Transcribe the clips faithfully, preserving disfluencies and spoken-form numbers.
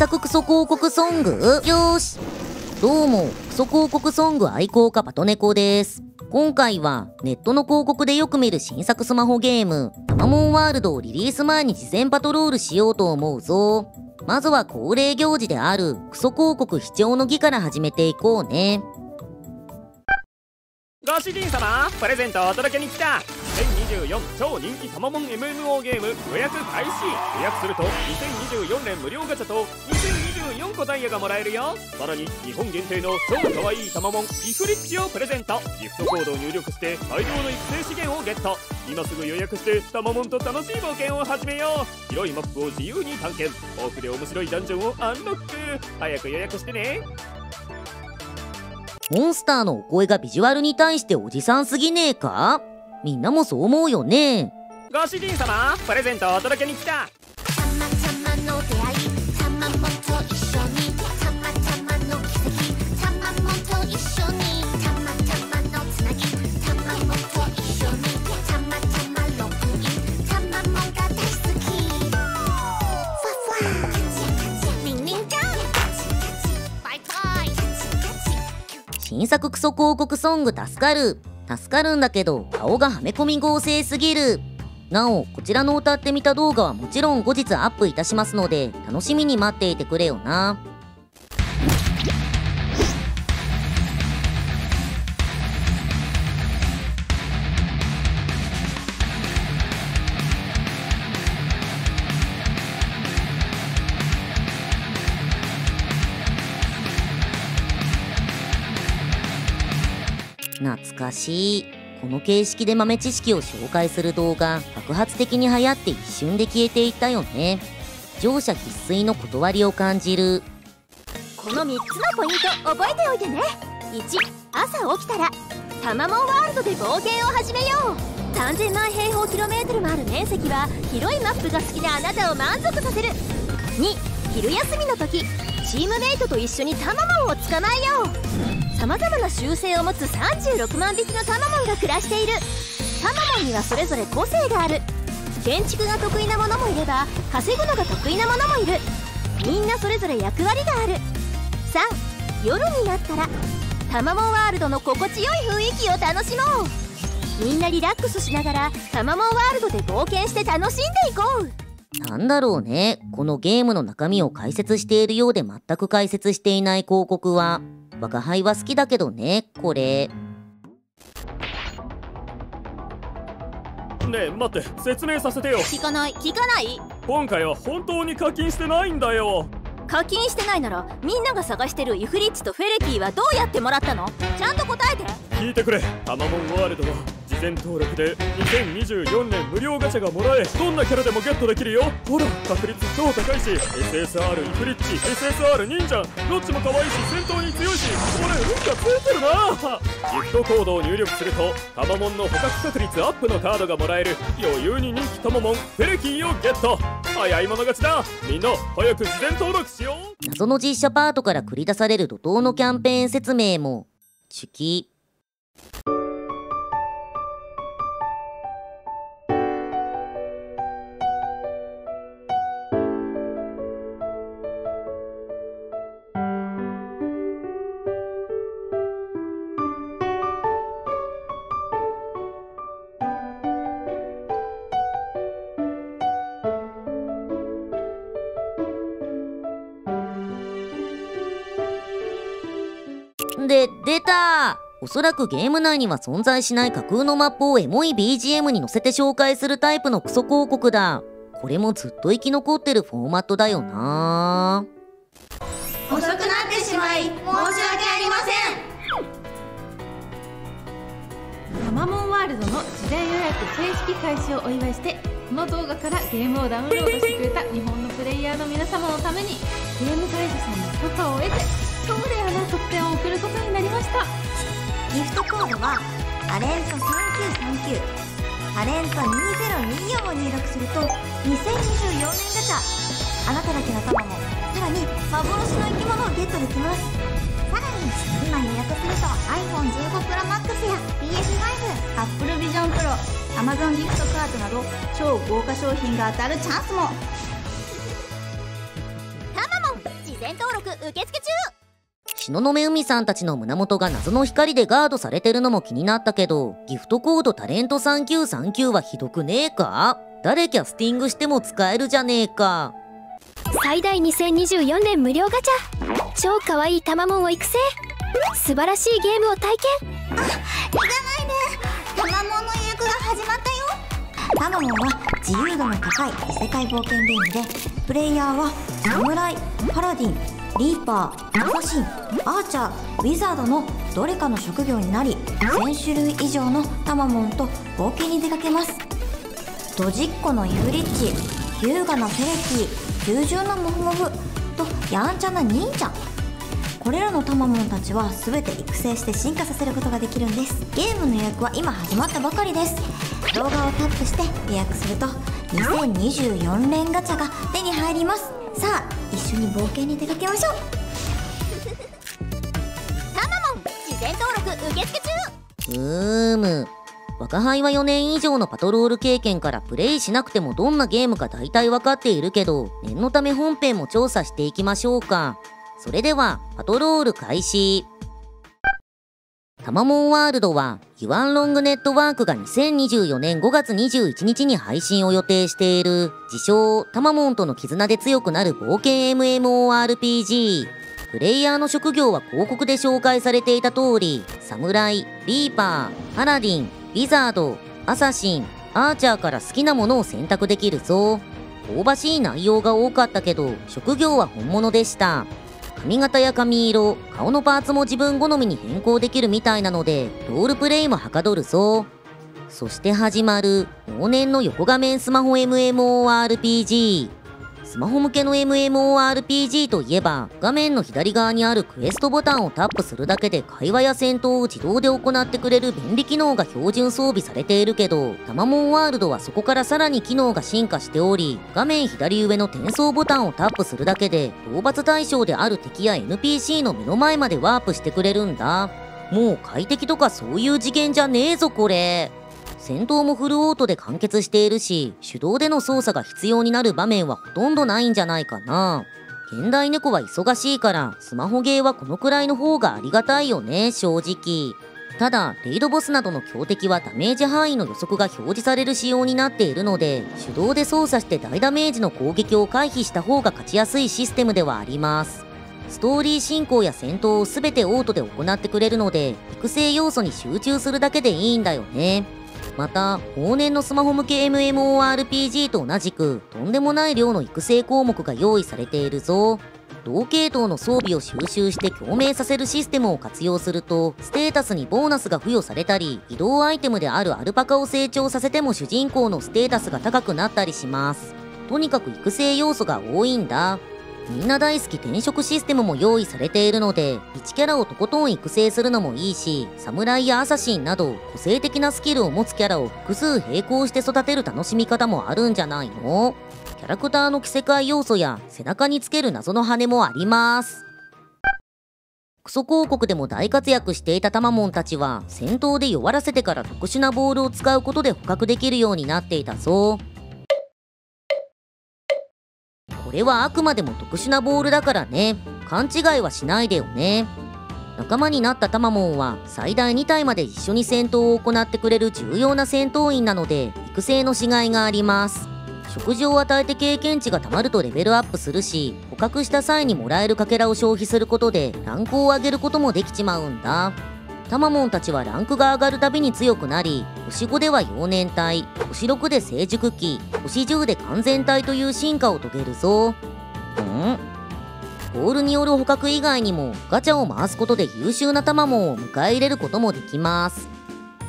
作クソ広告ソング？よーし。どうも、クソ広告ソング愛好家バトネコです。今回はネットの広告でよく見る新作スマホゲーム、ヤマモンワールドをリリース前に事前パトロールしようと思うぞ。まずは恒例行事であるクソ広告必聴の儀から始めていこうね。ご主人様、プレゼントをお届けに来た。にせんにじゅうよん超人気タマモン エムエムオー ゲーム予約開始。予約するとにせんにじゅうよんねん無料ガチャとにせんにじゅうよんこダイヤがもらえるよ。さらに日本限定の超かわいいタマモンピフリッチをプレゼント。ギフトコードを入力して大量の育成資源をゲット。今すぐ予約してタマモンと楽しい冒険を始めよう。広いマップを自由に探検、豊富で面白いダンジョンをアンロック。早く予約してね。モンスターのお声がビジュアルに対しておじさんすぎねえか？みんなもそう思うよね。ご主人様、プレゼントをお届けに来た。たまたまの出会い、たまもんと一緒に、たまたまの奇跡、たまもんと一緒に、たまたまのつなぎ、たまもんと一緒に、たまたまロックイン、たまもんが大好き。ふわふわ、カチカチ、リンリンカン、カチカチ、バイバイ、カチカチ。新作クソ広告ソング助かる。助かるんだけど顔がはめ込み合成すぎる。なお、こちらの歌ってみた動画はもちろん後日アップいたしますので、楽しみに待っていてくれよな。懐かしい。この形式で豆知識を紹介する動画、爆発的に流行って一瞬で消えていったよね。乗車必須の断りを感じる。このみっつのポイント覚えておいてね。いち、朝起きたらタマモンワールドで冒険を始めよう。さんぜんまん平方キロメートルもある面積は広いマップが好きなあなたを満足させる。に、昼休みの時チームメイトと一緒にタマモンを捕まえよう。さまざまな習性を持つさんじゅうろくまんびきのタマモンが暮らしている。タマモンにはそれぞれ個性がある。建築が得意なものもいれば稼ぐのが得意なものもいる。みんなそれぞれ役割がある。さん、夜になったらタマモンワールドの心地よい雰囲気を楽しもう。みんなリラックスしながらタマモンワールドで冒険して楽しんでいこう。なんだろうね、このゲームの中身を解説しているようで全く解説していない広告は。バカハイは好きだけどね、これ。ねえ、待って、説明させてよ。聞かない、聞かない。今回は本当に課金してないんだよ。課金してないなら、みんなが探してるイフリッチとフェレティはどうやってもらったの？ちゃんと答えて。聞いてくれ、タマモンワールドは事前登録でにせんにじゅうよんねん無料ガチャがもらえ、どんなキャラでもゲットできるよ。ほら、確率超高いし、 エスエスアール イフリッチ、 エスエスアール 忍者、どっちも可愛いし戦闘に強いし、これ運がついてるな。ギフトコードを入力するとタマモンの捕獲確率アップのカードがもらえる。余裕に人気タマモンフェレティをゲット。早い者勝ちだ。みんな早く事前登録しよう。謎の実写パートから繰り出される怒涛のキャンペーン説明もチュキ。で、出た！おそらくゲーム内には存在しない架空のマップをエモい ビージーエム に乗せて紹介するタイプのクソ広告だ。これもずっと生き残ってるフォーマットだよな。遅くなってしまい申し訳ありません。タマモンワールドの事前予約正式開始をお祝いして、この動画からゲームをダウンロードしてくれた日本のプレイヤーの皆様のために、ゲーム会社さんの許可を得て超レアな特典を送ることになりました。ギフトコードはアレントさんきゅうさんきゅう、アレントにせんにじゅうよんを入力するとにせんにじゅうよんねんガチャ、あなただけのタマモン、さらに幻の生き物をゲットできます。さらに今予約すると アイフォンじゅうごプロマックス や ピーエスファイブ、 アップルビジョンプロ、 Amazon ギフトカードなど超豪華商品が当たるチャンスも。タマモン店登録受付中。東雲海さんたちの胸元が謎の光でガードされてるのも気になったけど、ギフトコードタレントさんきゅうさんきゅうはひどくねえか？誰キャスティングしても使えるじゃねえか。最大にせんにじゅうよねん無料ガチャ、超かわいいタマモンを育成、素晴らしいゲームを体験。あ、いらないね、タマモンの予約が始まったよ。タマモンは自由度の高い異世界冒険ゲームで、プレイヤーは侍、パラディン、リーパー、アサシン、アーチャー、ウィザードのどれかの職業になり、せんしゅるい以上のタマモンと冒険に出かけます。ドジっ子のユーリッチ、優雅なフェレキー、優柔なモフモフとやんちゃな忍者。これらのタマモンたちは全て育成して進化させることができるんです。ゲームの予約は今始まったばかりです。動画をタップして予約するとにせんにじゅうよんねんガチャが手に入ります。さあ一緒に冒険に出かけましょう。タマモン事前登録受付中。うーむ、若輩はよねん以上のパトロール経験からプレイしなくてもどんなゲームか大体分かっているけど、念のため本編も調査していきましょうか。それではパトロール開始。タマモンワールドはユアンロングネットワークがにせんにじゅうよねんごがつにじゅういちにちに配信を予定している自称タマモンとの絆で強くなる冒険 エムエムオーアールピージー。 プレイヤーの職業は広告で紹介されていた通り、侍、リーパー、パラディン、ウィザード、アサシン、アーチャーから好きなものを選択できるぞ。香ばしい内容が多かったけど職業は本物でした。髪型や髪色、顔のパーツも自分好みに変更できるみたいなので、ロールプレイもはかどるそう。そして始まる、往年の横画面スマホ エムエムオーアールピージー。スマホ向けの エムエムオーアールピージー といえば、画面の左側にあるクエストボタンをタップするだけで会話や戦闘を自動で行ってくれる便利機能が標準装備されているけど、タマモンワールドはそこからさらに機能が進化しており、画面左上の転送ボタンをタップするだけで、討伐対象である敵や エヌピーシー の目の前までワープしてくれるんだ。もう快適とかそういう次元じゃねえぞこれ。戦闘もフルオートで完結しているし、手動での操作が必要になる場面はほとんどないんじゃないかな。現代猫は忙しいから、スマホゲーはこのくらいの方がありがたいよね、正直。ただ、レイドボスなどの強敵はダメージ範囲の予測が表示される仕様になっているので、手動で操作して大ダメージの攻撃を回避した方が勝ちやすいシステムではあります。ストーリー進行や戦闘を全てオートで行ってくれるので、育成要素に集中するだけでいいんだよね。また、往年のスマホ向け エムエムオーアールピージー と同じく、とんでもない量の育成項目が用意されているぞ。同系統の装備を収集して共鳴させるシステムを活用すると、ステータスにボーナスが付与されたり、移動アイテムであるアルパカを成長させても主人公のステータスが高くなったりします。とにかく育成要素が多いんだ。みんな大好き転職システムも用意されているので、いちキャラをとことん育成するのもいいし、侍やアサシンなど個性的なスキルを持つキャラを複数並行して育てる楽しみ方もあるんじゃないの？キャラクターの着せ替え要素や背中につける謎の羽もあります。クソ広告でも大活躍していたタマモンたちは、戦闘で弱らせてから特殊なボールを使うことで捕獲できるようになっていたそう。これはあくまでも特殊なボールだからね。勘違いはしないでよね。仲間になったタマモンは最大にたいまで一緒に戦闘を行ってくれる重要な戦闘員なので、育成のしがいがあります。食事を与えて経験値がたまるとレベルアップするし、捕獲した際にもらえるかけらを消費することでランクを上げることもできちまうんだ。タマモンたちはランクが上がるたびに強くなり、ほしごでは幼年体、ほしろくで成熟期、ほしじゅうで完全体という進化を遂げるぞ。ん？ボールによる捕獲以外にも、ガチャを回すことで優秀なタマモンを迎え入れることもできます。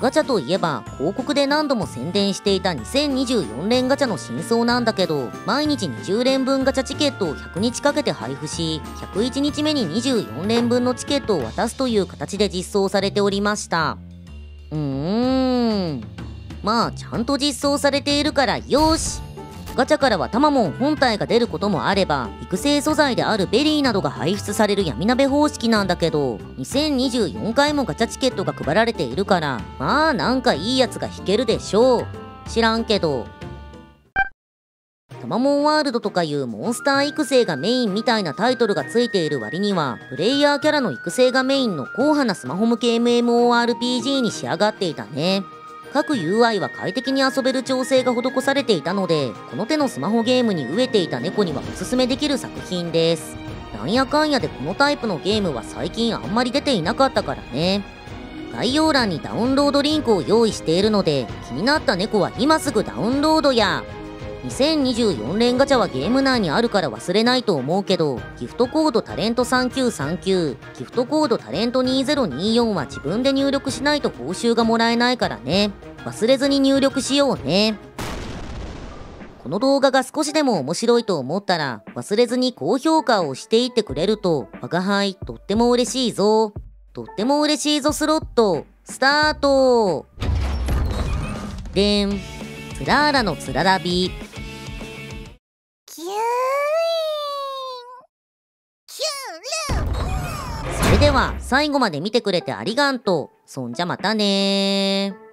ガチャといえば、広告で何度も宣伝していたにせんにじゅうよねんガチャの真相なんだけど、毎日にじゅうれんぶんガチャチケットをひゃくにちかけて配布し、ひゃくいちにちめににじゅうよんれんぶんのチケットを渡すという形で実装されておりました。うーん。まあ、ちゃんと実装されているからよし！ガチャからはタマモン本体が出ることもあれば、育成素材であるベリーなどが排出される闇鍋方式なんだけど、にせんにじゅうよんかいもガチャチケットが配られているから、まあなんかいいやつが引けるでしょう。知らんけど。タマモンワールドとかいうモンスター育成がメインみたいなタイトルがついている割には、プレイヤーキャラの育成がメインの硬派なスマホ向け エムエムオーアールピージー に仕上がっていたね。各 ユーアイ は快適に遊べる調整が施されていたので、この手のスマホゲームに飢えていた猫にはおすすめできる作品です。なんやかんやでこのタイプのゲームは最近あんまり出ていなかったからね。概要欄にダウンロードリンクを用意しているので、気になった猫は今すぐダウンロードや。にせんにじゅうよん連ガチャはゲーム内にあるから忘れないと思うけど、ギフトコードタレントさんきゅうさんきゅう、ギフトコードタレントにせんにじゅうよんは自分で入力しないと報酬がもらえないからね。忘れずに入力しようね。この動画が少しでも面白いと思ったら、忘れずに高評価をしていってくれると、我が輩とっても嬉しいぞ。とっても嬉しいぞスロット、スタートでん、つらーらのつららび。それでは最後まで見てくれてありがんと。そんじゃまたねー。